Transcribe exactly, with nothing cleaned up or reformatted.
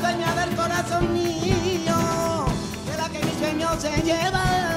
Dueña del corazón mío, de la que mi sueño se lleva.